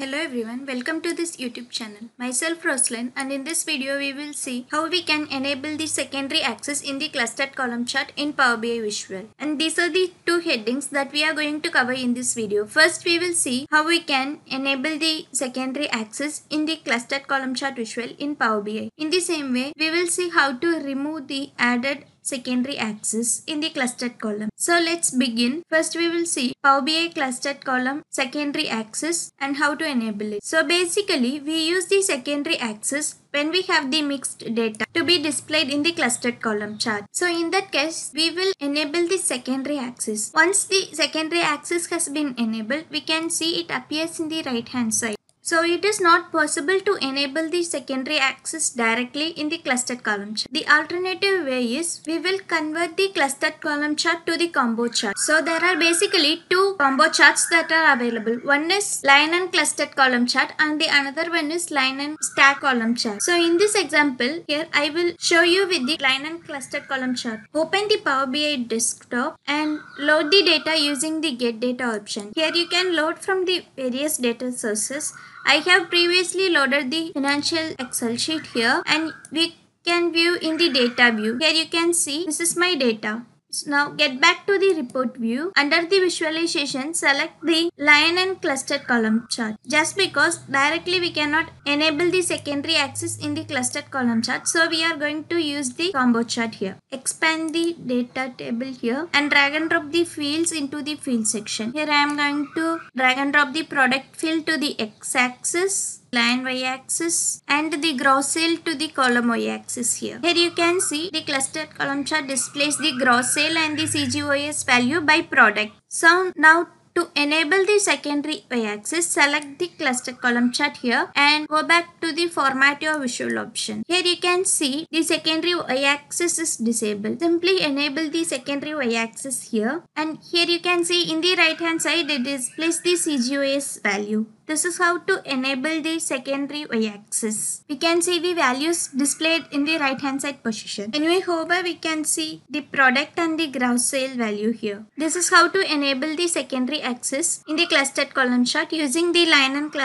Hello everyone, welcome to this YouTube channel. Myself Roslyn, and in this video we will see how we can enable the secondary axis in the clustered column chart in Power BI Visual. And these are the two headings that we are going to cover in this video. First we will see how we can enable the secondary axis in the clustered column chart visual in Power BI. In the same way, we will see how to remove the added secondary axis in the clustered column. So let's begin. First we will see Power BI clustered column secondary axis and how to enable it. So basically we use the secondary axis when we have the mixed data to be displayed in the clustered column chart. So in that case, we will enable the secondary axis. Once the secondary axis has been enabled, we can see it appears in the right hand side. So it is not possible to enable the secondary axis directly in the clustered column chart. The alternative way is we will convert the clustered column chart to the combo chart. So there are basically two combo charts that are available. One is line and clustered column chart and the another one is line and stack column chart. So in this example here I will show you with the line and clustered column chart. Open the Power BI desktop and load the data using the get data option. Here you can load from the various data sources. I have previously loaded the financial Excel sheet here, and we can view in the data view. Here you can see this is my data. So now get back to the report view. Under the visualization, select the line and clustered column chart. Just because directly we cannot enable the secondary axis in the clustered column chart, so we are going to use the combo chart here. Expand the data table here and drag and drop the fields into the field section. Here I am going to drag and drop the product field to the x-axis, line y-axis, and the gross sale to the column y-axis here. Here you can see the clustered column chart displays the gross sale and the CGOS value by product. So now to enable the secondary y-axis, select the clustered column chart here and go back to the format your visual option. Here you can see the secondary y-axis is disabled. Simply enable the secondary y-axis here, and here you can see in the right hand side it displays the CGOS value. This is how to enable the secondary y-axis. We can see the values displayed in the right hand side position. When we hover, we can see the product and the gross sale value here. This is how to enable the secondary axis in the clustered column chart using the line and cluster